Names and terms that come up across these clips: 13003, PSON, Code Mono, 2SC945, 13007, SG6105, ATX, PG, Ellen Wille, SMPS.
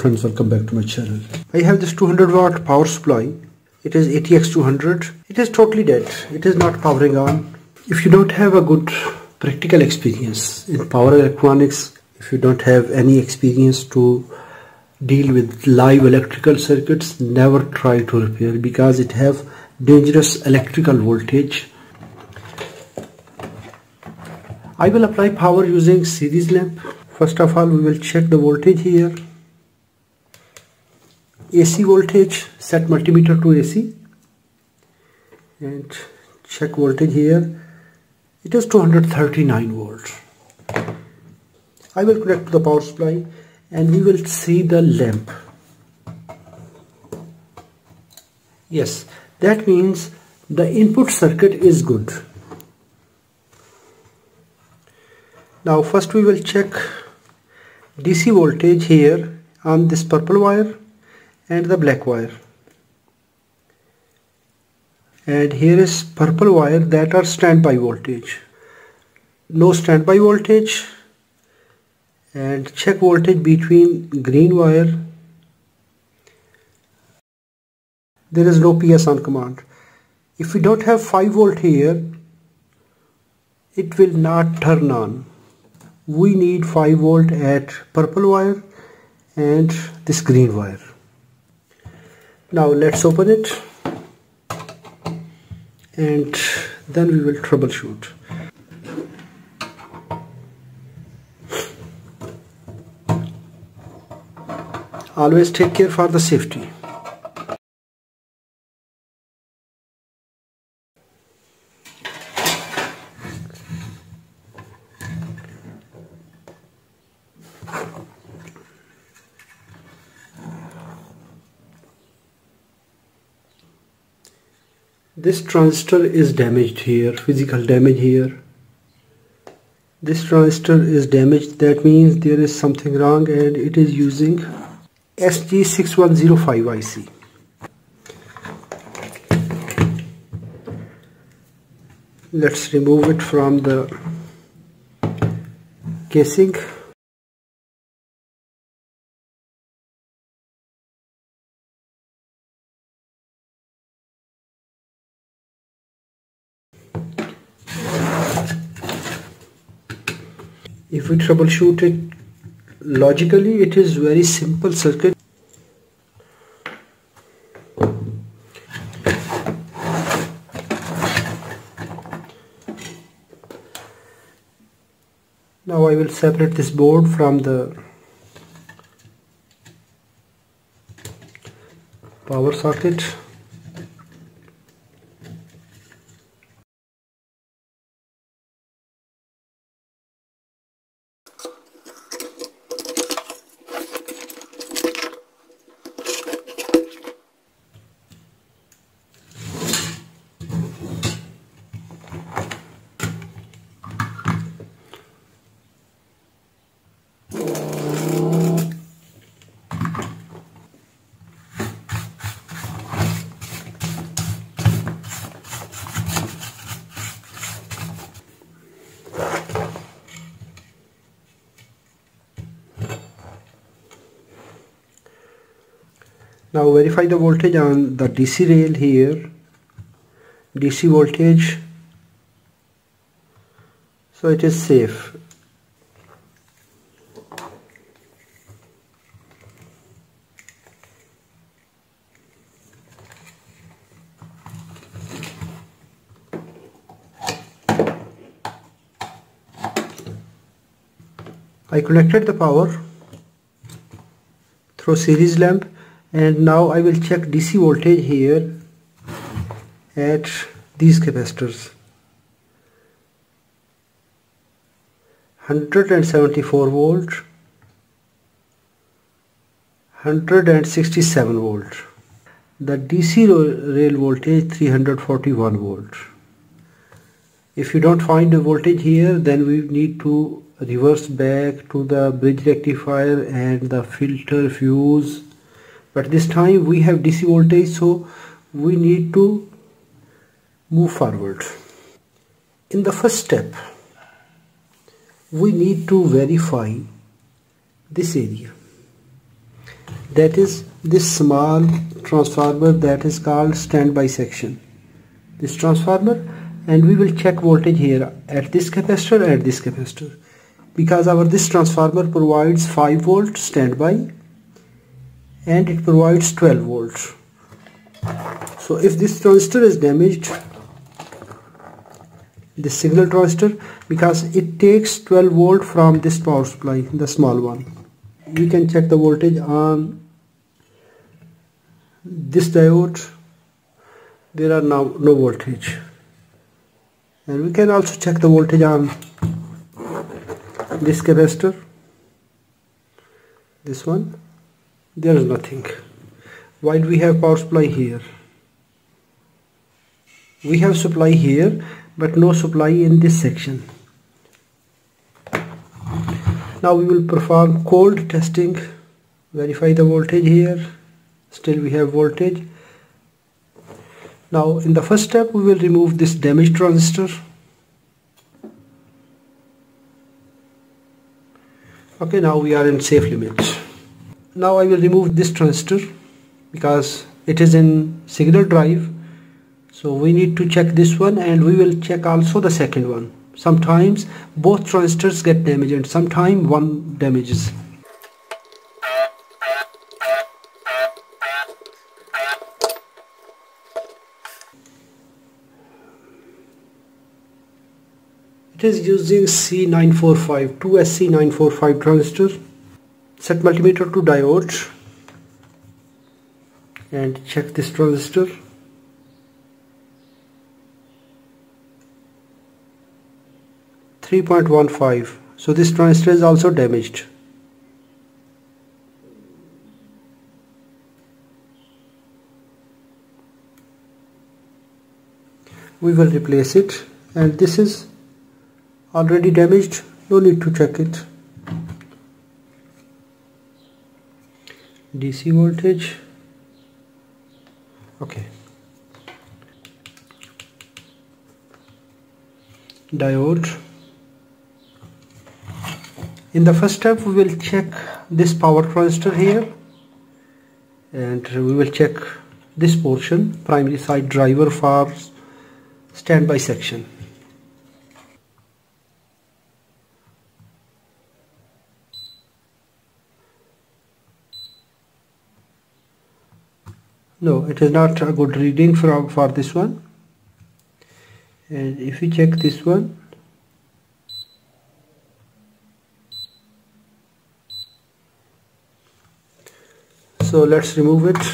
Friends, welcome back to my channel. I have this 200-watt power supply. It is ATX 200. It is totally dead. It is not powering on. If you don't have a good practical experience in power electronics, if you don't have any experience to deal with live electrical circuits, never try to repair because it have dangerous electrical voltage. I will apply power using series lamp. First of all, we will check the voltage here. AC voltage, set multimeter to AC and check voltage here. It is 239 volts. I will connect to the power supply and we will see the lamp. Yes, that means the input circuit is good. Now first we will check DC voltage here on this purple wire and the black wire, and here is purple wire that are standby voltage. No standby voltage, and check voltage between green wire. There is no PS on command. If we don't have 5 volt here, it will not turn on. We need 5 volt at purple wire and this green wire. Now let's open it and then we will troubleshoot. Always take care for the safety. This transistor is damaged here, physical damage here. This transistor is damaged, that means there is something wrong and it is using SG6105 IC. Let's remove it from the casing. If we troubleshoot it logically, it is very simple circuit. Now I will separate this board from the power socket. Now verify the voltage on the DC rail here. DC voltage. So it is safe. I connected the power through series lamp. And now I will check DC voltage here at these capacitors. 174 volt, 167 volt. The DC rail voltage 341 volt. If you don't find the voltage here, then we need to reverse back to the bridge rectifier and the filter fuse. But this time we have DC voltage, so we need to move forward. In the first step, we need to verify this area. that is this small transformer that is called standby section, this transformer, and we will check voltage here at this capacitor, at this capacitor, because our this transformer provides 5 volt standby and it provides 12 volts. So if this transistor is damaged, the signal transistor, because it takes 12 volt from this power supply, the small one. We can check the voltage on this diode. There are now no voltage, and we can also check the voltage on this capacitor, this one. There is nothing. While we have power supply here, we have supply here, but no supply in this section. Now we will perform cold testing, verify the voltage here. Still we have voltage. Now in the first step we will remove this damaged transistor. Okay, now we are in safe limits. Now I will remove this transistor because it is in signal drive. So we need to check this one, and we will check also the second one. Sometimes both transistors get damaged and sometimes one damages. It is using C945, 2SC945 transistor. Set multimeter to diode and check this transistor. .15. So this transistor is also damaged. We will replace it, and this is already damaged, no need to check it. DC voltage. Okay. Diode. In the first step we will check this power transistor here, and we will check this portion, primary side driver for standby section. No, it is not a good reading for this one. And if we check this one, so let's remove it.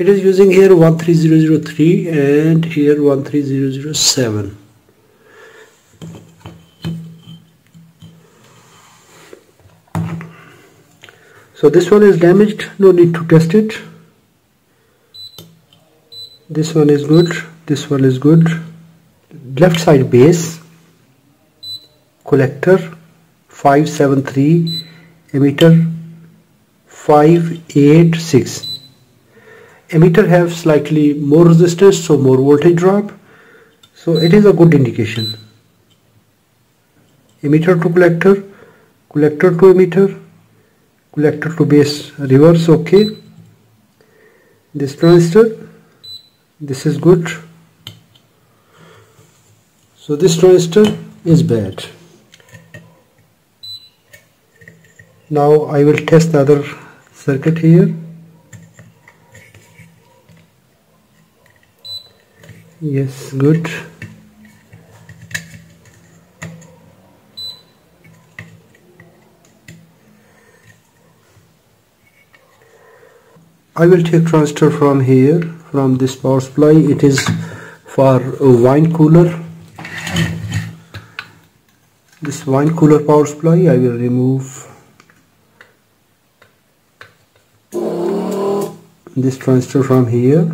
It is using here 13003 and here 13007. So this one is damaged, no need to test it. This one is good, this one is good. Left side base, collector 573, emitter 586. Emitter have slightly more resistance, so more voltage drop, so it is a good indication. emitter to collector, collector to emitter, collector to base, reverse. Okay, this transistor, this is good, so this transistor is bad. Now I will test the other circuit here. Yes, good. I will take transistor from here, from this power supply. It is for a wine cooler. This wine cooler power supply I will remove. This transistor from here.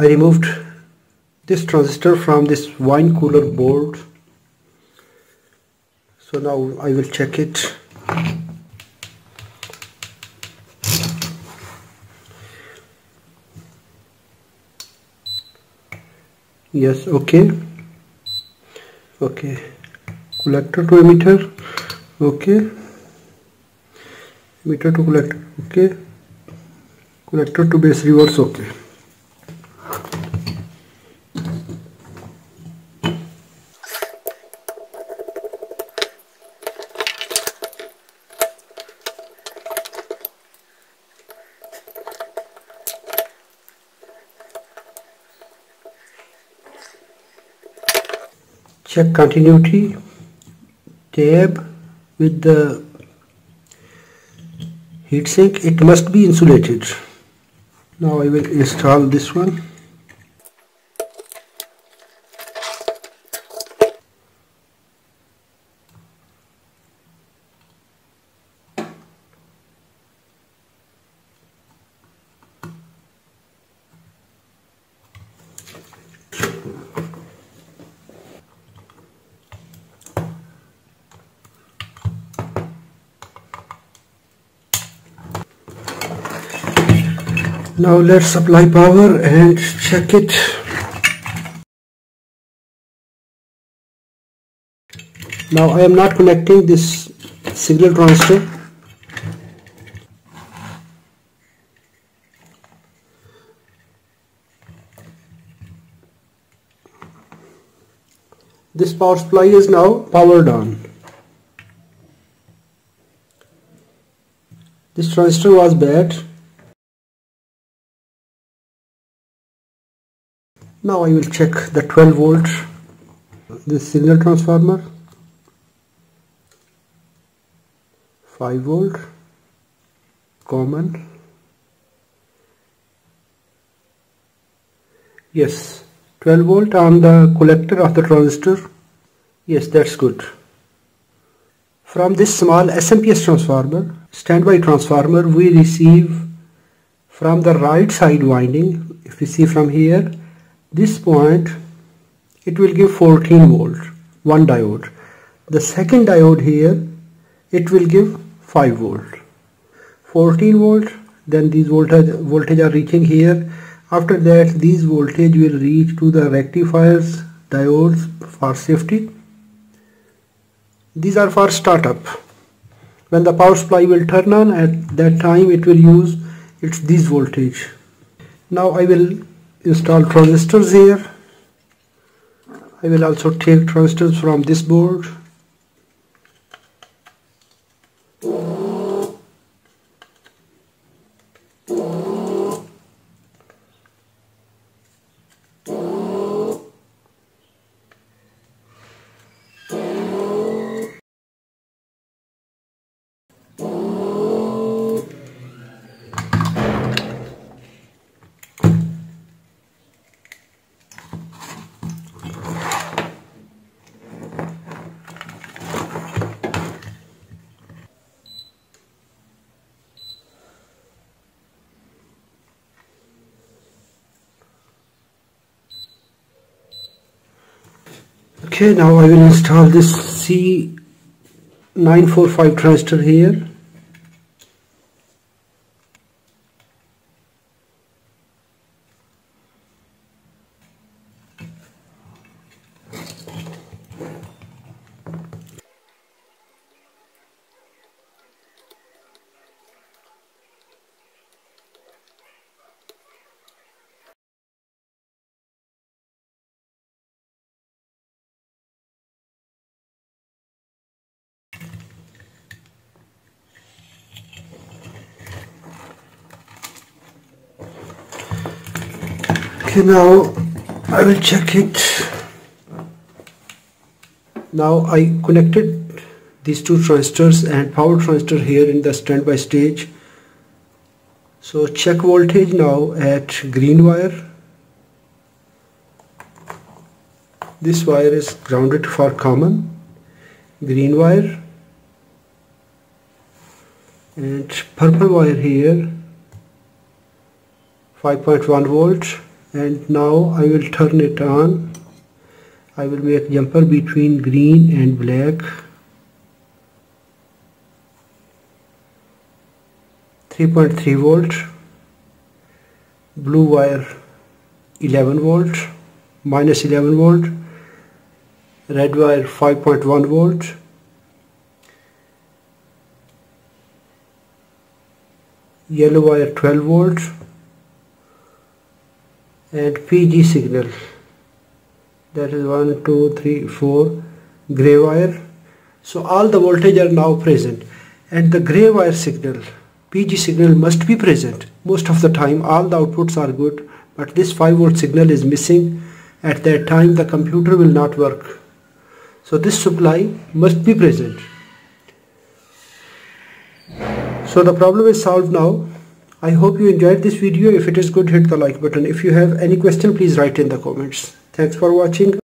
I removed this transistor from this wine cooler board. So now I will check it. Yes, okay. Okay, collector to emitter, okay, emitter to collector, okay, collector to base, reverse, okay. Check continuity tab with the heatsink. It must be insulated. Now I will install this one. Now let's supply power and check it. Now I am not connecting this signal transistor. This power supply is now powered on. This transistor was bad. Now I will check the 12 volt, this signal transformer, 5 volt, common. Yes, 12 volt on the collector of the transistor. Yes, that's good. From this small SMPS transformer, standby transformer, we receive from the right side winding. If you see from here, this point, it will give 14 volt, one diode. The second diode here, it will give 5 volt, 14 volt. Then these voltage are reaching here. After that, these voltage will reach to the rectifiers, diodes for safety. These are for startup. When the power supply will turn on, at that time it will use this voltage. Now I will install transistors here. I will also take transistors from this board. Okay, now I will install this SG6105 transistor here. Okay, now I will check it. Now I connected these two transistors and power transistor here in the standby stage. So check voltage now at green wire. This wire is grounded for common. Green wire and purple wire here, 5.1 volt, and now I will turn it on. I will make jumper between green and black, 3.3 volt, blue wire 11 volt, -11 volt, red wire 5.1 volt, yellow wire 12 volt, and PG signal, that is 1 2 3 4, gray wire. So all the voltage are now present, and the gray wire signal, PG signal, must be present. Most of the time all the outputs are good, but this 5 volt signal is missing. At that time the computer will not work. So this supply must be present. So the problem is solved now. I hope you enjoyed this video. If it is good, hit the like button. If you have any question, please write in the comments. Thanks for watching.